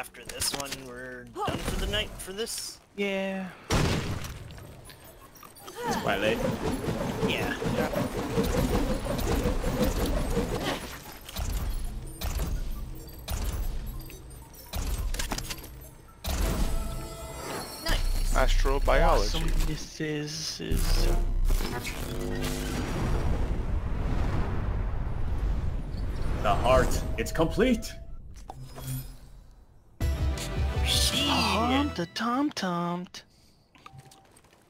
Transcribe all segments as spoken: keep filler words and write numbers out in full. after this one, we're done for the night for this. Yeah. It's quite late. Yeah. yeah. Nice. Astrobiology. Awesome. This is is. The heart. It's complete. She. Tom the tom tom'd.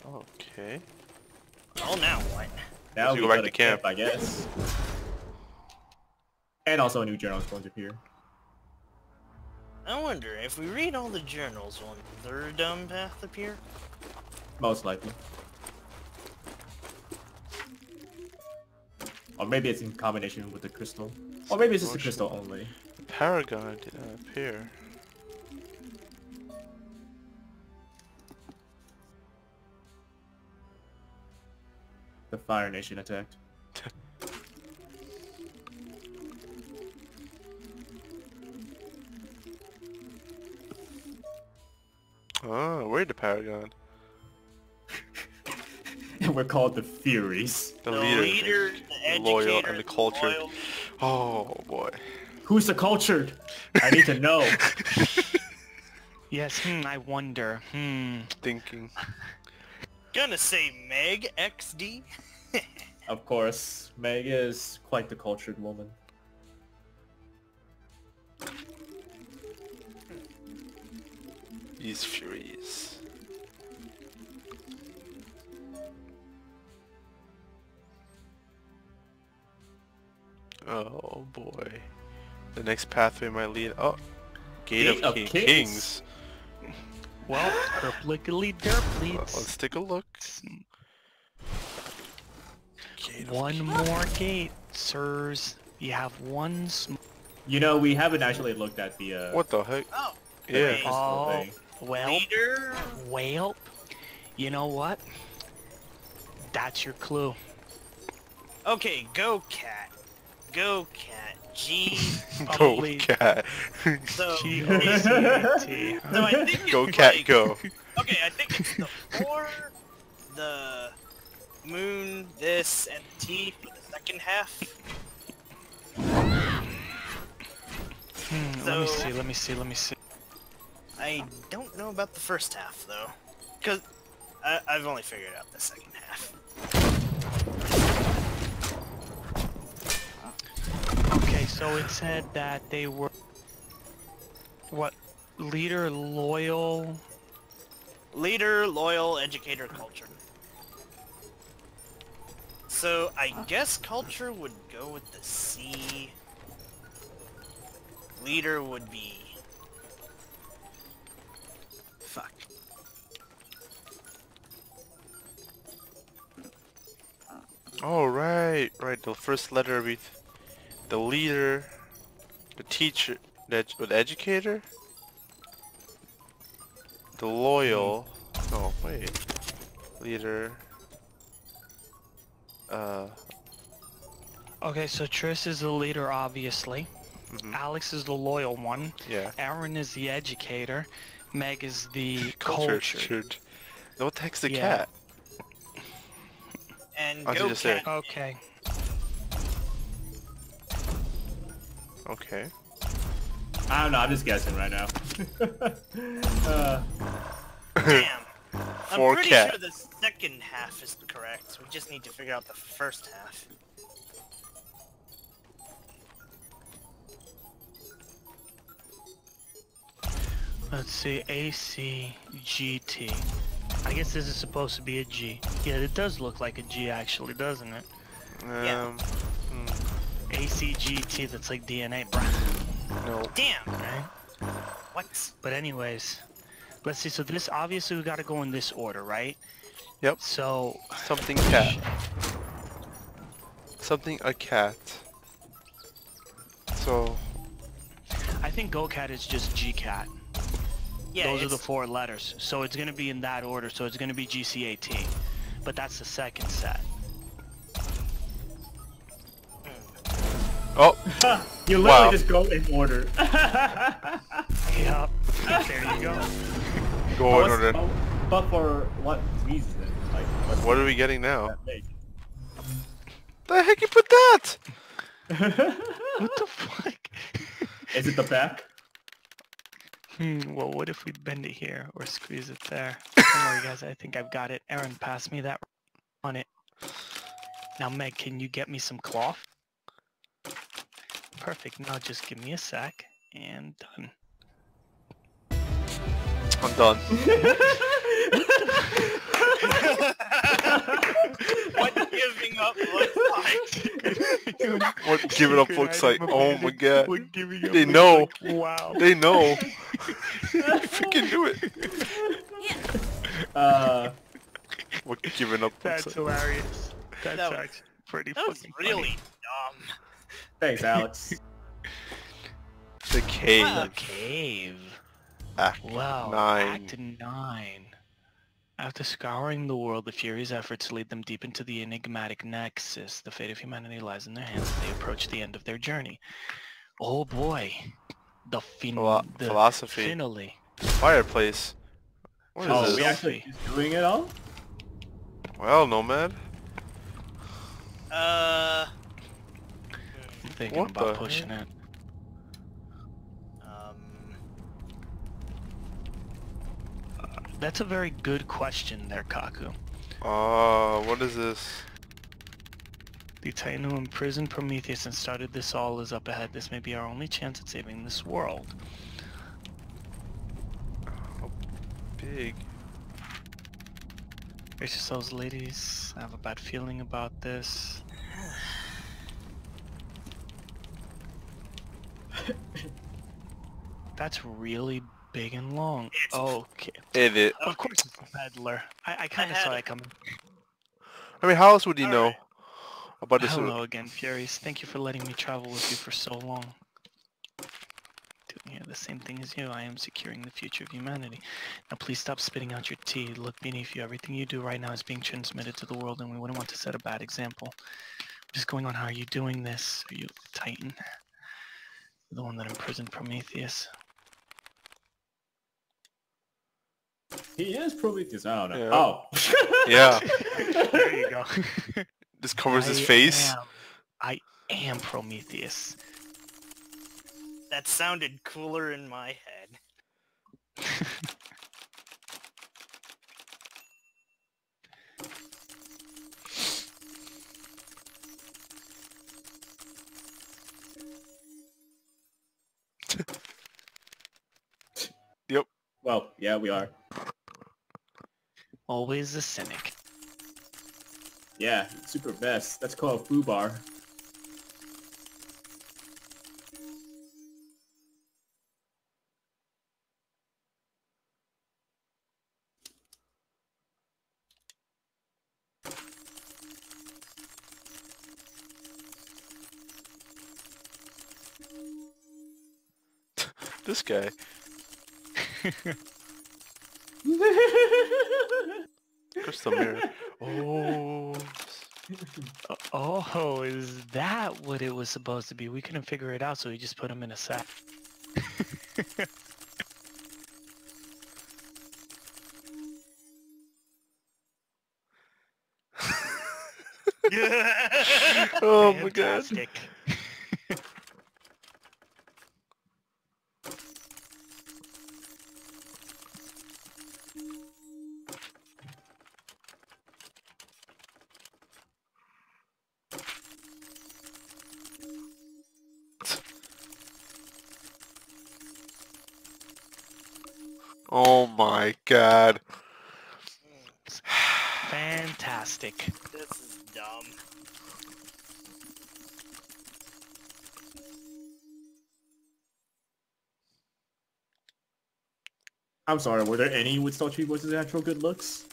Okay. Oh, now what? Now we go back to camp, camp, I guess. And also a new journal is going to appear. I wonder if we read all the journals, will another dumb path appear? Most likely. Or maybe it's in combination with the crystal. Or maybe it's just the crystal only. The Paragon did not appear. The Fire Nation attacked. Oh, we're the Paragon. And we're called the Furies. The, the leader, leader the loyal, and the cultured. Loyal. Oh boy. Who's the cultured? I need to know. Yes, hmm, I wonder. Hmm. Thinking. Gonna say Meg X D. Of course, Meg is quite the cultured woman. He's furious. Oh boy. The next pathway might lead oh Gate, Gate of, of King Kings. Kings. Well, derplickily derpleets. Well, let's take a look. One more gate, sirs. You have one small... You know, we haven't actually looked at the, uh... What the heck? Oh! Yeah. Oh, well, well, you know what? That's your clue. Okay, go cat. Go cat. G. Go cat. So, G O C A T. So I think go cat like, go. Okay, I think it's the four, the moon, this, and T for the second half. Hmm, so, let me see. Let me see. Let me see. I don't know about the first half though, because I've only figured out the second half. So it said that they were what leader loyal leader loyal educator culture. So I guess culture would go with the C. Leader would be fuck. Oh right, right. The first letter we. The leader, the teacher, the, ed the educator, the loyal, mm. oh wait, leader, uh... Okay, so Triss is the leader, obviously. Mm-hmm. Alex is the loyal one. Yeah. Aaron is the educator. Meg is the cultured. No text the yeah. cat. And I'll go cat. Say. Okay. Okay. I don't know, I'm just guessing right now. uh, Damn. Four I'm pretty cat. sure the second half is correct, so we just need to figure out the first half. Let's see, A C G T. I guess this is supposed to be a G. Yeah, it does look like a G actually, doesn't it? Um... Yeah. A C G T, that's like D N A, bruh. No. Damn! Right? What? But anyways, let's see, so this, obviously we gotta go in this order, right? Yep. So... Something cat. Something a cat. So... I think Go Cat is just G Cat. Yeah, Those it's... are the four letters, so it's gonna be in that order, so it's gonna be G C A T. But that's the second set. Oh, you literally wow. just go in order. Yep. keep there you go. Go on, Odin. Buffer what reason? Like, what are we getting now? The heck you put that? What the fuck? Is it the back? Hmm, well, what if we bend it here or squeeze it there? Don't worry, guys. I think I've got it. Aaron, pass me that on it. Now, Meg, can you get me some cloth? Perfect. Now, just give me a sec. And done. I'm done. What giving up looks like. What giving up looks like. Oh my god. They know. Wow. They know. Freaking do it. Uh, what giving up looks like. That's hilarious. That's actually pretty fucking funny. That was really dumb. Thanks, Alex. The cave. Wow, the cave. Act wow. Nine. Act nine. After scouring the world, the Furies' efforts lead them deep into the enigmatic nexus. The fate of humanity lies in their hands as they approach the end of their journey. Oh boy, the, fin Philo the philosophy. Finally. Fireplace. What is oh, this? We actually doing it all? Well, Nomad. Uh. I'm thinking what about pushing heck? it. That's a very good question there, Kaku. Uh, what is this? The Titan who imprisoned Prometheus and started this all is up ahead. This may be our only chance at saving this world. Oh, big. Brace yourselves, ladies. I have a bad feeling about this. That's really bad. Big and long. It's okay. It is. Of course it's a peddler. I, I kind of saw it coming. I mean, how else would you All know right. about this? Hello again, Furies. Thank you for letting me travel with you for so long. Doing here the same thing as you. I am securing the future of humanity. Now please stop spitting out your tea. Look beneath you. Everything you do right now is being transmitted to the world, and we wouldn't want to set a bad example. I'm just going on, how are you doing this? Are you Titan? The one that imprisoned Prometheus. He is Prometheus, I don't know. Yeah. Oh! Yeah. There you go. This covers I his face. Am, I am Prometheus. That sounded cooler in my head. Yep. Well, yeah, we are. Always a cynic. Yeah, super best. That's called foobar. This guy. Crystal mirror. Oh. Oh, is that what it was supposed to be? We couldn't figure it out, so we just put him in a sack. Oh my god. Oh my god. Fantastic. This is dumb. I'm sorry, were there any with Star Trek voices actual good looks?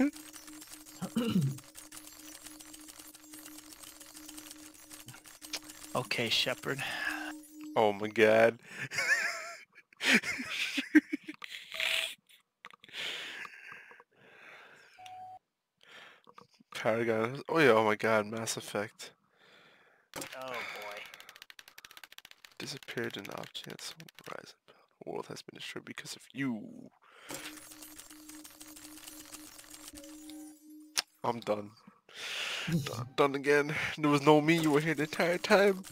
Okay, Shepard. Oh my god. Paragon. Oh yeah, oh my god, Mass Effect. Oh boy. Disappeared in objects. Horizon. world has been destroyed because of you. I'm done. done. Done again. There was no me. You were here the entire time.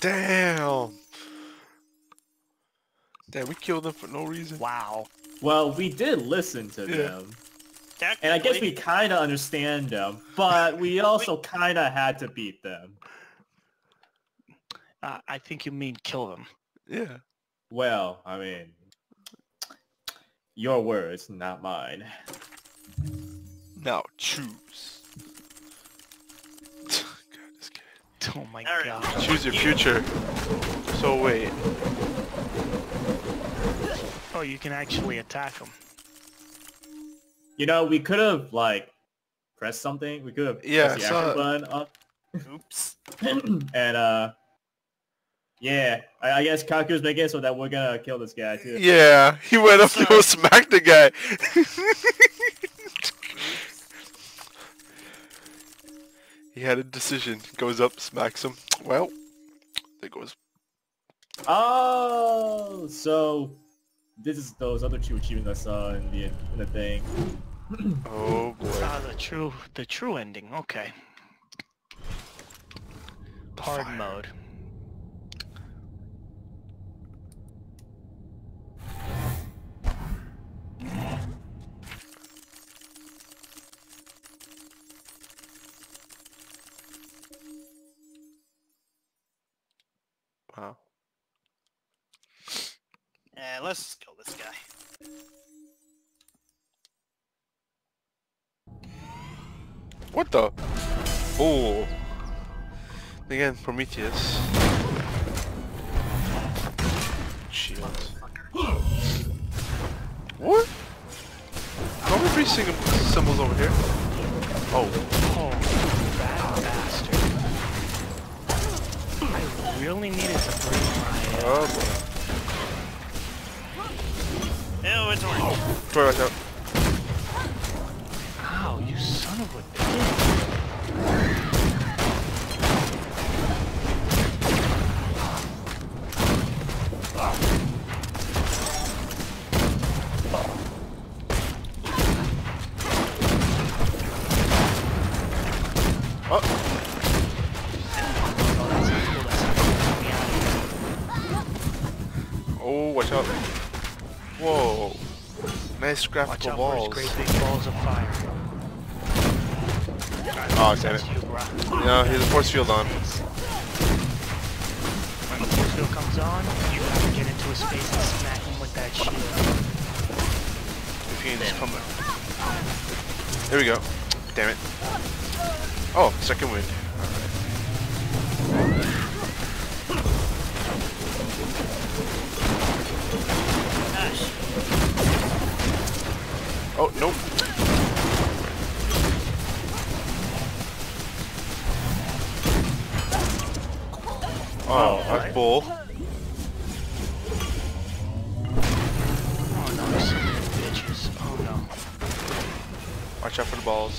Damn! Damn, we killed them for no reason. Wow. Well, we did listen to yeah. them. And I guess we kind of understand them, but we also kind of had to beat them. Uh, I think you mean kill them. Yeah. Well, I mean, your words, not mine. Now choose. Oh my right. god. Choose your future. So wait. Oh, you can actually attack them. You know, we could have, like, pressed something. We could have yeah, pressed the action that. button up. Oops. And, uh, yeah. I, I guess Kaku's making it so that we're gonna kill this guy, too. Yeah. He went up Sorry. to smack the guy. He had a decision. Goes up, smacks him. Well, there goes. Oh, so this is those other two achievements I saw in the in the thing. Oh boy. Ah, the true, the true ending. Okay. Hard Fire. mode. Wow. Eh, let's kill this guy. What the? Oh. Again, Prometheus. Shield. What? Don't we be singing symbols over here? Oh. Oh, bad bastard. We only needed to bring my... Uh... Oh boy. Ew, it's orange. Oh, throw it out. Ow, you son of a bitch. Oh. Oh. Oh, watch out. Whoa. Nice graphical walls. Watch out for his great big balls of fire. Oh, damn it. You know, he has a force field on. When the force field comes on, you have to get into his face and smack him with that shield. If you can just come back. There we go. Damn it. Oh, second wind. Oh, nope. Oh, that's right. bull. Oh no, so many bitches. Oh no. Watch out for the balls.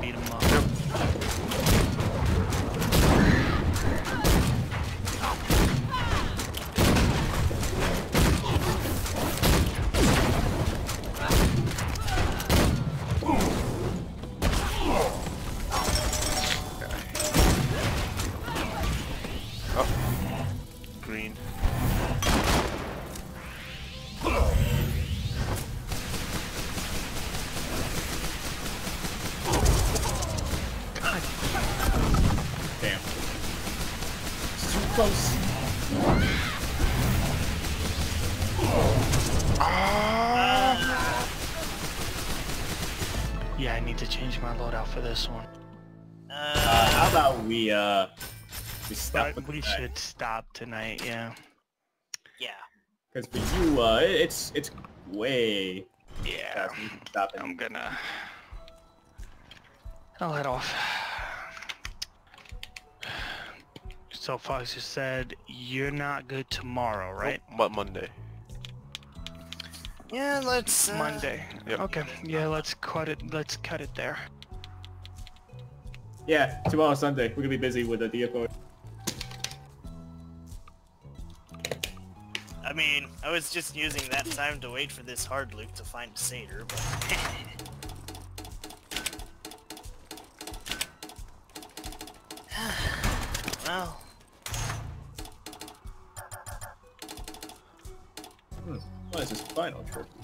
Beat him up. Yep. close. Ah. Yeah, I need to change my loadout for this one. Uh, how about we uh we stop? We should stop tonight. Yeah. Yeah. Because for you, uh, it's it's way. Yeah. Stop it. I'm gonna. I'll head off. So Fox just said you're not good tomorrow, right? But oh, Monday. Yeah, let's uh... Monday. Yep. Okay. Yeah, let's cut it. Let's cut it there. Yeah, tomorrow Sunday. We're gonna be busy with the D F O. I mean, I was just using that time to wait for this hard loop to find Satyr, but. Well. Hmm. What is this final trip?